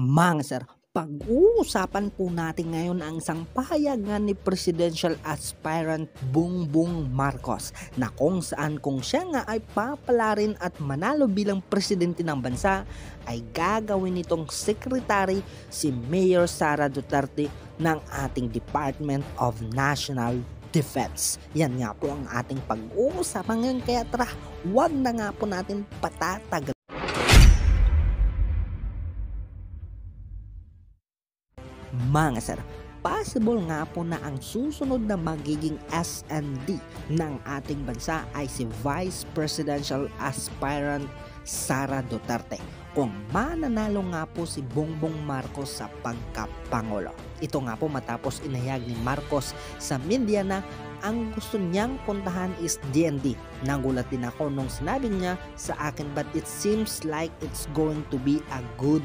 Mang sir, pag-uusapan po natin ngayon ang isang pahayagan ni presidential aspirant Bongbong Marcos na kung saan kung siya nga ay papalarin at manalo bilang presidente ng bansa ay gagawin nitong secretary si Mayor Sara Duterte ng ating Department of National Defense. Yan nga po ang ating pag-uusapan ngayon, kaya tara, wag na nga po natin patatagal. Mga sir, possible nga po na ang susunod na magiging SND ng ating bansa ay si Vice Presidential Aspirant Sara Duterte kung mananalo nga po si Bongbong Marcos sa pagkapangulo. Ito nga po matapos inayag ni Marcos sa media na ang gusto niyang puntahan is DND. Nagulat din ako nung sinabi niya sa akin, but it seems like it's going to be a good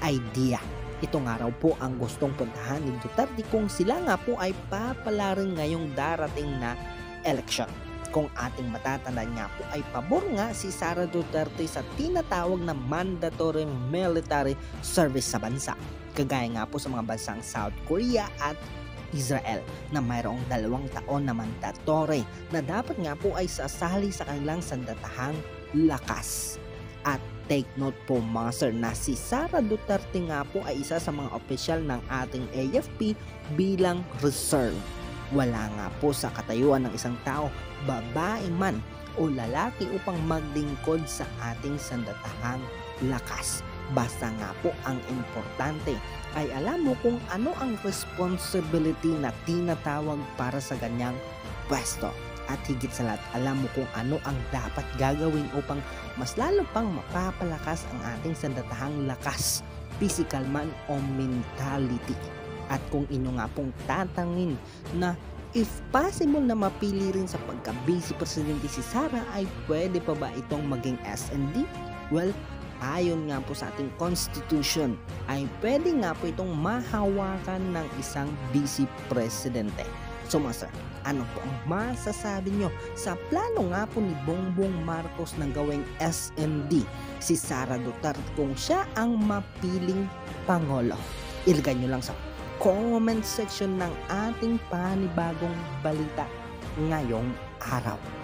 idea. Ito nga raw po ang gustong puntahan ni Duterte kung sila nga po ay papalarin ngayong darating na eleksyon. Kung ating matatandaan nga po ay pabor nga si Sara Duterte sa tinatawag na mandatory military service sa bansa. Kagaya nga po sa mga bansang South Korea at Israel na mayroong 2 taon na mandatory na dapat nga po ay sasali sa kanilang sandatahang lakas. At take note po mga sir na si Sara Duterte nga po ay isa sa mga opisyal ng ating AFP bilang reserve. Wala nga po sa katayuan ng isang tao, babae man o lalaki, upang maglingkod sa ating sandatahang lakas. Basta nga po ang importante ay alam mo kung ano ang responsibility na tinatawag para sa ganyang pwesto. At higit sa lahat, alam mo kung ano ang dapat gagawin upang mas lalo pang mapapalakas ang ating sandatahang lakas, physical man o mentality. At kung inyo nga pong tatangin na if possible na mapili rin sa pagka-vice presidente si Sara, ay pwede pa ba itong maging SND? Well, ayon nga po sa ating constitution ay pwede nga po itong mahawakan ng isang vice presidente. So mga sir, ano po ang masasabi nyo sa plano nga po ni Bongbong Marcos ng gawing SMD si Sara Duterte kung siya ang mapiling Pangulo? Ilagay nyo lang sa comment section ng ating panibagong balita ngayong araw.